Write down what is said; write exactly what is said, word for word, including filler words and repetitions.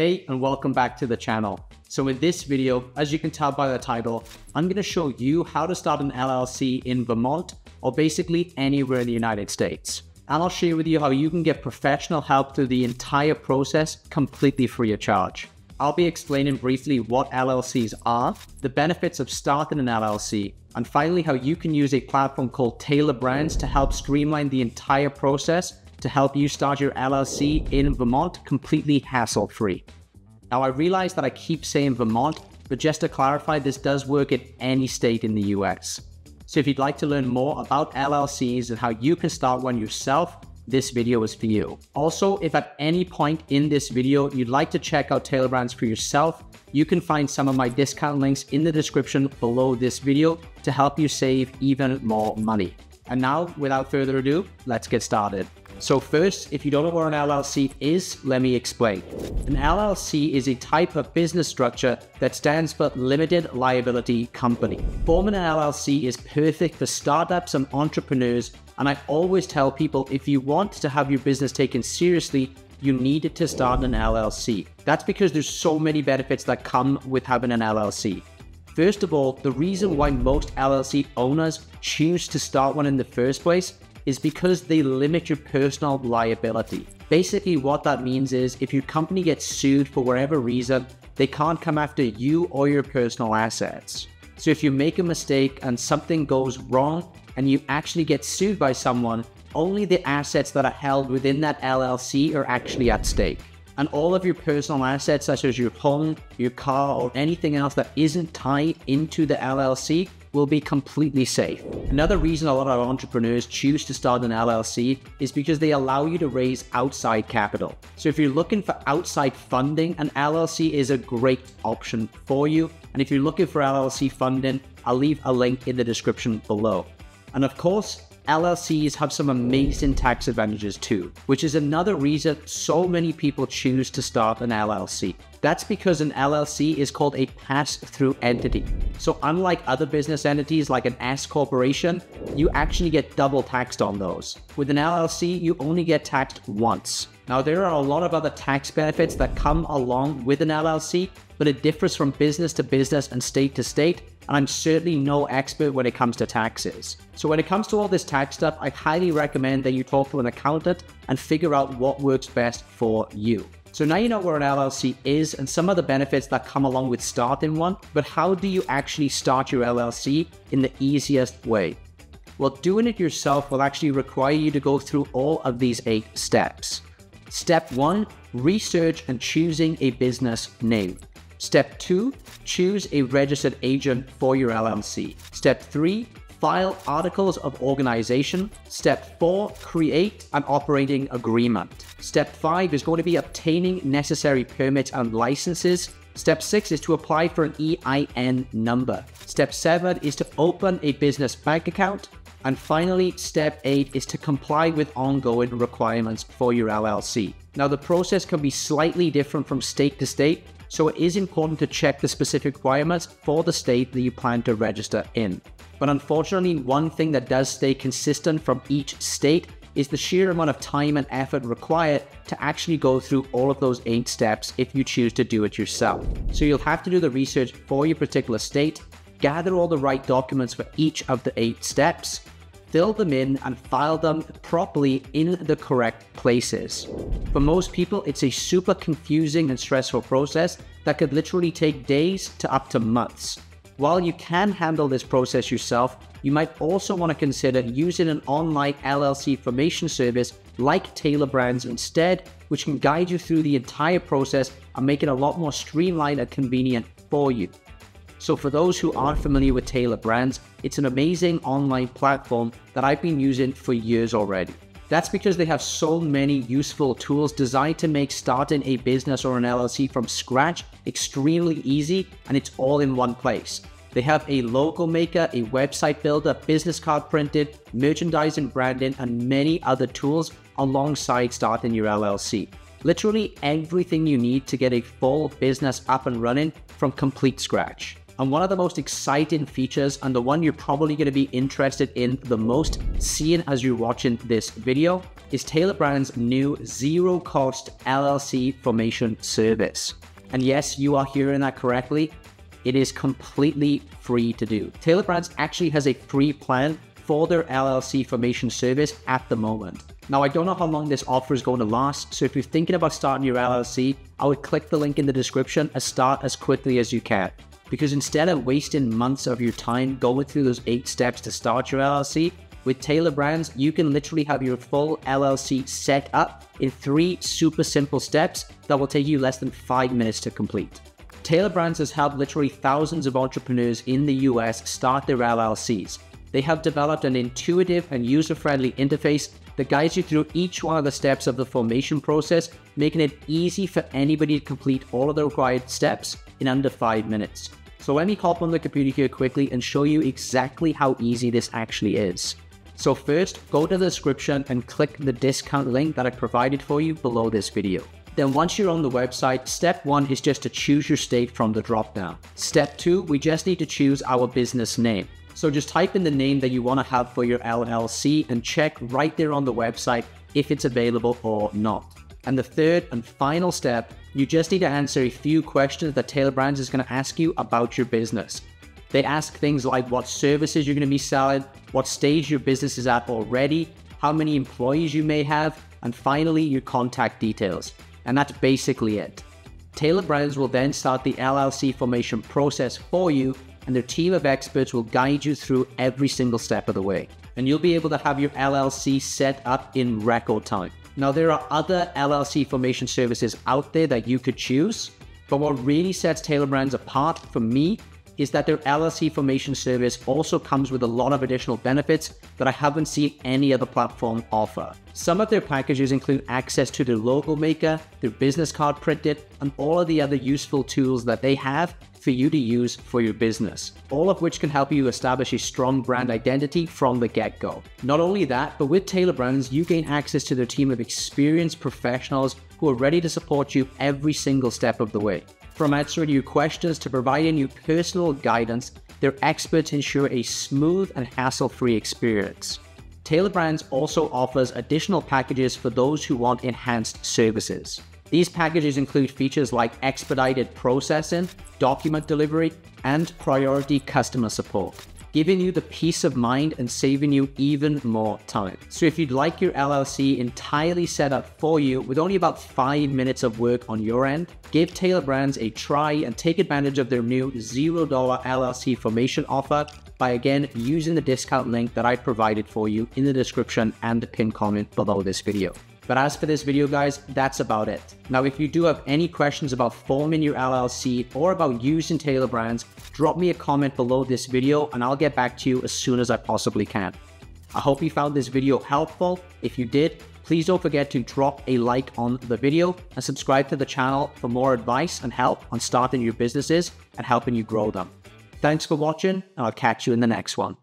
Hey, and welcome back to the channel. So in this video, as you can tell by the title, I'm gonna show you how to start an L L C in Vermont or basically anywhere in the United States. And I'll share with you how you can get professional help through the entire process completely free of charge. I'll be explaining briefly what L L Cs are, the benefits of starting an L L C, and finally how you can use a platform called Tailor Brands to help streamline the entire process to help you start your L L C in Vermont completely hassle-free. Now, I realize that I keep saying Vermont, but just to clarify, this does work in any state in the U S. So if you'd like to learn more about L L Cs and how you can start one yourself, this video is for you. Also, if at any point in this video, you'd like to check out Tailor Brands for yourself, you can find some of my discount links in the description below this video to help you save even more money. And now, without further ado, let's get started. So first, if you don't know what an L L C is, let me explain. An L L C is a type of business structure that stands for Limited Liability Company. Forming an L L C is perfect for startups and entrepreneurs, and I always tell people if you want to have your business taken seriously, you need to start an L L C. That's because there's so many benefits that come with having an L L C. First of all, the reason why most L L C owners choose to start one in the first place is because they limit your personal liability. Basically what that means is if your company gets sued for whatever reason, they can't come after you or your personal assets. So if you make a mistake and something goes wrong and you actually get sued by someone, only the assets that are held within that L L C are actually at stake. And all of your personal assets, such as your home, your car, or anything else that isn't tied into the L L C, will be completely safe. Another reason a lot of entrepreneurs choose to start an L L C is because they allow you to raise outside capital. So if you're looking for outside funding, an L L C is a great option for you. And if you're looking for L L C funding, I'll leave a link in the description below. And of course, L L Cs have some amazing tax advantages too, which is another reason so many people choose to start an L L C. That's because an L L C is called a pass-through entity. So unlike other business entities like an S corporation, you actually get double taxed on those. With an L L C, you only get taxed once. Now, there are a lot of other tax benefits that come along with an L L C, but it differs from business to business and state to state, and I'm certainly no expert when it comes to taxes. So when it comes to all this tax stuff, I highly recommend that you talk to an accountant and figure out what works best for you. So now you know what an L L C is and some of the benefits that come along with starting one, but how do you actually start your L L C in the easiest way? Well, doing it yourself will actually require you to go through all of these eight steps. Step one, research and choosing a business name. Step two, choose a registered agent for your L L C. Step three, file articles of organization. Step four, create an operating agreement. Step five is going to be obtaining necessary permits and licenses. Step six is to apply for an E I N number. Step seven is to open a business bank account. And finally, step eight is to comply with ongoing requirements for your L L C. Now, the process can be slightly different from state to state, so it is important to check the specific requirements for the state that you plan to register in. But unfortunately, one thing that does stay consistent from each state is the sheer amount of time and effort required to actually go through all of those eight steps if you choose to do it yourself. So you'll have to do the research for your particular state, gather all the right documents for each of the eight steps, fill them in and file them properly in the correct places. For most people, it's a super confusing and stressful process that could literally take days to up to months. While you can handle this process yourself, you might also want to consider using an online L L C formation service like Tailor Brands instead, which can guide you through the entire process and make it a lot more streamlined and convenient for you. So for those who aren't familiar with Tailor Brands, it's an amazing online platform that I've been using for years already. That's because they have so many useful tools designed to make starting a business or an L L C from scratch extremely easy, and it's all in one place. They have a logo maker, a website builder, business card printed, merchandising, branding, and many other tools alongside starting your L L C. Literally everything you need to get a full business up and running from complete scratch. on one of the most exciting features and the one you're probably going to be interested in the most, seeing as you're watching this video, is Tailor Brands' new zero-cost L L C formation service. And yes, you are hearing that correctly. It is completely free to do. Tailor Brands actually has a free plan for their L L C formation service at the moment. Now, I don't know how long this offer is going to last, so if you're thinking about starting your L L C, I would click the link in the description and start as quickly as you can. Because instead of wasting months of your time going through those eight steps to start your L L C, with Tailor Brands, you can literally have your full L L C set up in three super simple steps that will take you less than five minutes to complete. Tailor Brands has helped literally thousands of entrepreneurs in the U S start their L L Cs. They have developed an intuitive and user-friendly interface that guides you through each one of the steps of the formation process, making it easy for anybody to complete all of the required steps in under five minutes. So let me hop on the computer here quickly and show you exactly how easy this actually is. So first, go to the description and click the discount link that I provided for you below this video. Then once you're on the website, step one is just to choose your state from the drop-down. Step two, we just need to choose our business name. So just type in the name that you want to have for your L L C and check right there on the website if it's available or not. And the third and final step, you just need to answer a few questions that Tailor Brands is going to ask you about your business. They ask things like what services you're going to be selling, what stage your business is at already, how many employees you may have, and finally your contact details. And that's basically it. Tailor Brands will then start the L L C formation process for you, and their team of experts will guide you through every single step of the way. And you'll be able to have your L L C set up in record time. Now, there are other L L C formation services out there that you could choose, but what really sets Tailor Brands apart from me is that their L L C formation service also comes with a lot of additional benefits that I haven't seen any other platform offer. Some of their packages include access to their logo maker, their business card printed, and all of the other useful tools that they have for you to use for your business, all of which can help you establish a strong brand identity from the get-go. Not only that, but with Tailor Brands, you gain access to their team of experienced professionals who are ready to support you every single step of the way. From answering your questions to providing you personal guidance, their experts ensure a smooth and hassle-free experience. Tailor Brands also offers additional packages for those who want enhanced services. These packages include features like expedited processing, document delivery, and priority customer support, giving you the peace of mind and saving you even more time. So if you'd like your L L C entirely set up for you with only about five minutes of work on your end, give Tailor Brands a try and take advantage of their new zero dollar L L C formation offer by again using the discount link that I provided for you in the description and the pinned comment below this video. But as for this video, guys, that's about it. Now, if you do have any questions about forming your L L C or about using Tailor Brands, drop me a comment below this video and I'll get back to you as soon as I possibly can. I hope you found this video helpful. If you did, please don't forget to drop a like on the video and subscribe to the channel for more advice and help on starting your businesses and helping you grow them. Thanks for watching, and I'll catch you in the next one.